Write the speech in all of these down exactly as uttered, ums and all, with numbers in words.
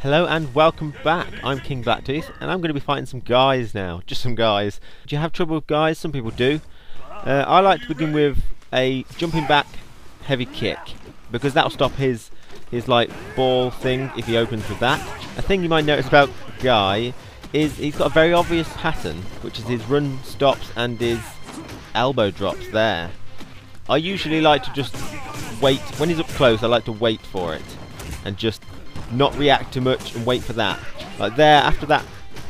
Hello and welcome back. I'm King Blacktooth and I'm going to be fighting some guys now. Just some guys. Do you have trouble with guys? Some people do. Uh, I like to begin with a jumping back heavy kick because that'll stop his, his like ball thing if he opens with that. A thing you might notice about Guy is he's got a very obvious pattern, which is his run stops and his elbow drops there. I usually like to just wait. When he's up close, I like to wait for it and just not react too much and wait for that. Like there, after that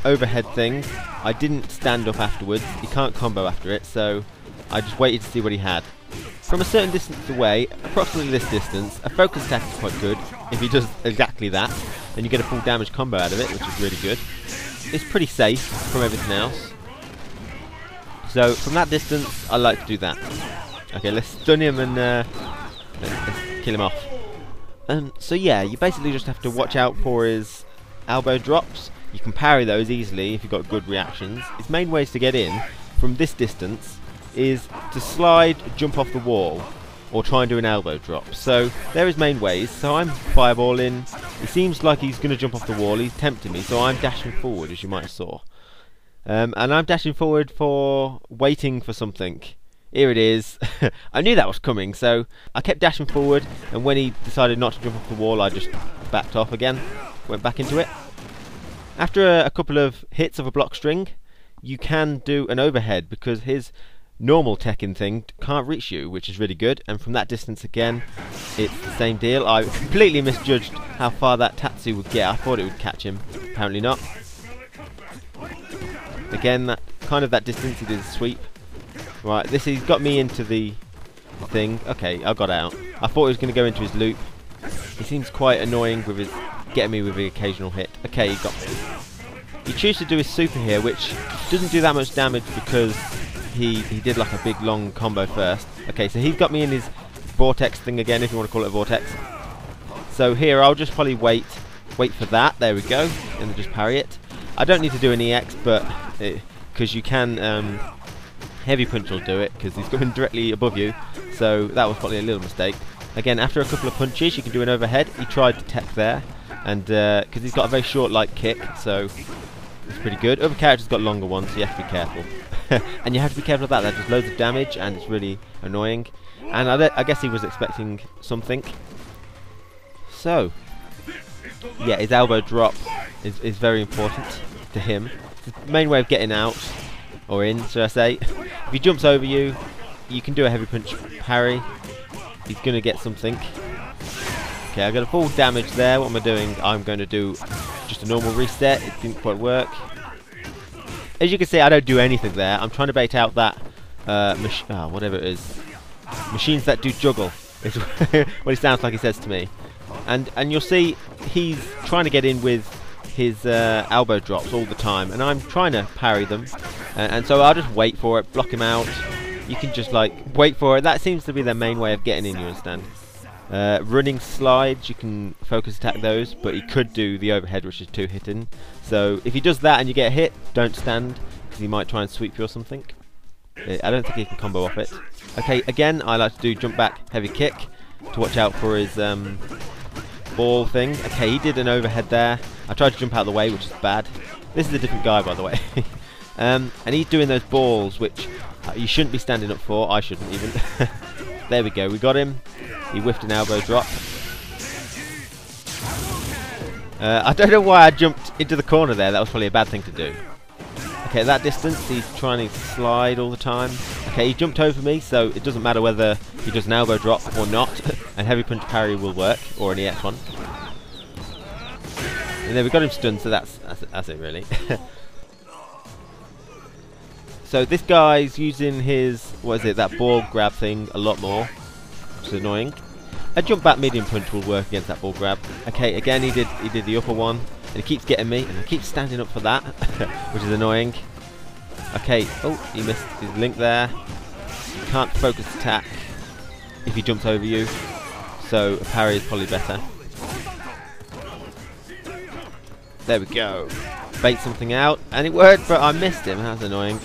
overhead thing, I didn't stand up afterwards. You can't combo after it, so I just waited to see what he had. From a certain distance away, approximately this distance, a focus attack is quite good. If he does exactly that, then you get a full damage combo out of it, which is really good. It's pretty safe from everything else. So from that distance, I like to do that. Okay, let's stun him and uh, let's kill him off. Um, so yeah, you basically just have to watch out for his elbow drops. You can parry those easily if you've got good reactions. His main ways to get in from this distance is to slide, jump off the wall, or try and do an elbow drop. So they're his main ways. So I'm fireballing. It seems like he's going to jump off the wall. He's tempting me, so I'm dashing forward, as you might have saw. Um, and I'm dashing forward for waiting for something. Here it is. I knew that was coming, so I kept dashing forward, and when he decided not to jump off the wall, I just backed off again, went back into it. After a, a couple of hits of a block string, you can do an overhead, because his normal Tekken thing can't reach you, which is really good, and from that distance again, it's the same deal. I completely misjudged how far that Tatsu would get. I thought it would catch him, apparently not. Again, that kind of that distance, he did a sweep. Right, this he's got me into the thing. Okay, I got out. I thought he was going to go into his loop. He seems quite annoying with his getting me with the occasional hit. Okay, he got me. You choose to do his super here, which doesn't do that much damage because he he did like a big long combo first. Okay, so he's got me in his vortex thing again, if you want to call it a vortex. So here I'll just probably wait, wait for that. There we go, and then just parry it. I don't need to do an E X, but because you can. Um, Heavy punch will do it because he's going directly above you, so that was probably a little mistake. Again, after a couple of punches, you can do an overhead. He tried to tech there, and because uh, he's got a very short light kick, so it's pretty good. Other characters got longer ones, so you have to be careful. And you have to be careful of that. That does loads of damage, and it's really annoying. And I, I guess he was expecting something. So, yeah, his elbow drop is, is very important to him. It's the main way of getting out, or in, should I say. If he jumps over you, you can do a heavy punch parry. He's going to get something. Okay, I got a full damage there. What am I doing? I'm going to do just a normal reset. It didn't quite work. As you can see, I don't do anything there. I'm trying to bait out that, uh, mach oh, whatever it is. Machines that do juggle is what it sounds like he says to me. And, and you'll see he's trying to get in with his uh, elbow drops all the time, and I'm trying to parry them, uh, and so I'll just wait for it, block him out. You can just like wait for it. That seems to be their main way of getting in, you understand. Uh, running slides, you can focus attack those, but he could do the overhead, which is two hitting. So if he does that and you get hit, don't stand, because he might try and sweep you or something. I don't think he can combo off it. Okay, again, I like to do jump back heavy kick to watch out for his um, ball thing. Okay, he did an overhead there. I tried to jump out of the way, which is bad. This is a different guy, by the way. um, and he's doing those balls, which uh, you shouldn't be standing up for. I shouldn't even. There we go. We got him. He whiffed an elbow drop. Uh, I don't know why I jumped into the corner there. That was probably a bad thing to do. Okay, at that distance, he's trying to slide all the time. Okay, he jumped over me, so it doesn't matter whether he does an elbow drop or not. And heavy punch parry will work, or an E X one. And then we got him stunned, so that's that's, that's it really. So this guy's using his, what is it, that ball grab thing a lot more, which is annoying. A jump back medium punch will work against that ball grab. Okay, again he did he did the upper one, and he keeps getting me, and I keep standing up for that, which is annoying. Okay, oh, he missed his link there. You can't focus attack if he jumps over you, so a parry is probably better. There we go. Bait something out, and it worked, but I missed him. That's annoying.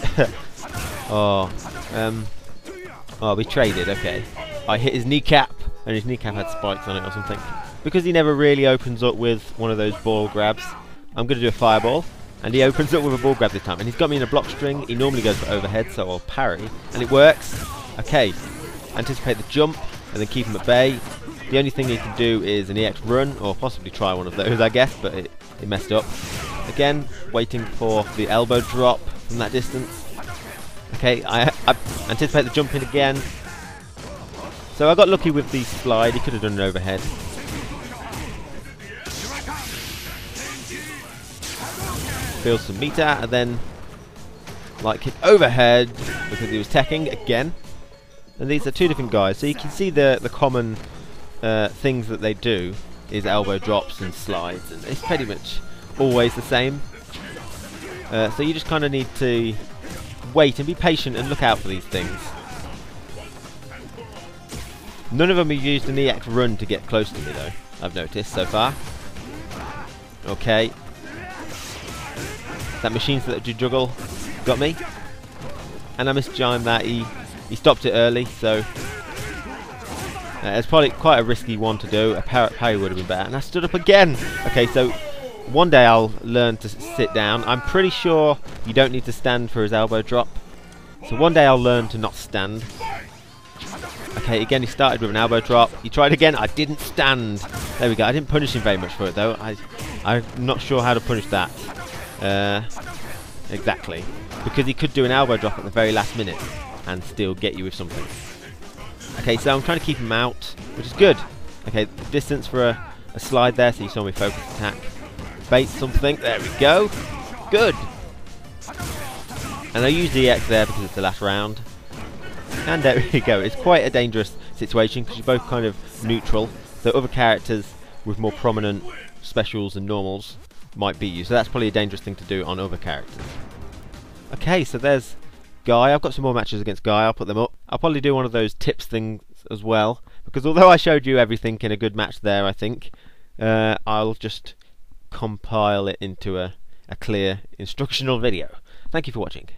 oh, um, oh, we traded. Okay, I hit his kneecap, and his kneecap had spikes on it or something. because he never really opens up with one of those ball grabs, I'm going to do a fireball, and he opens up with a ball grab this time. And he's got me in a block string. He normally goes for overhead, so I'll parry, and it works. Okay, anticipate the jump, and then keep him at bay. The only thing he can do is an E X run, or possibly try one of those, I guess, but it, it messed up. Again, waiting for the elbow drop from that distance. Okay, I, I anticipate the jump in again. So I got lucky with the slide. He could have done an overhead. Build some meter, and then light kick overhead, because he was Tekking again. And these are two different guys, so you can see the, the common... Uh, things that they do is elbow drops and slides, and it's pretty much always the same. Uh, so you just kind of need to wait and be patient and look out for these things. None of them have used an E X run to get close to me though, I've noticed so far. Okay. That machine select juggle got me. And I misjimed that, he, he stopped it early, so... Uh, it's probably quite a risky one to do. A parrot parry would have been better. And I stood up again! Okay, so one day I'll learn to sit down. I'm pretty sure you don't need to stand for his elbow drop. So one day I'll learn to not stand. Okay, again he started with an elbow drop. He tried again. I didn't stand. There we go. I didn't punish him very much for it though. I, I'm not sure how to punish that. Uh, exactly. Because he could do an elbow drop at the very last minute and still get you with something. Okay, so I'm trying to keep him out, which is good. Okay, the distance for a, a slide there, so you saw me focus attack. Bait something, there we go. Good. And I used E X there because it's the last round. And there we go. It's quite a dangerous situation because you're both kind of neutral. So other characters with more prominent specials and normals might beat you. So that's probably a dangerous thing to do on other characters. Okay, so there's... Guy. I've got some more matches against Guy, I'll put them up. I'll probably do one of those tips things as well, because although I showed you everything in a good match there, I think, uh, I'll just compile it into a, a clear instructional video. Thank you for watching.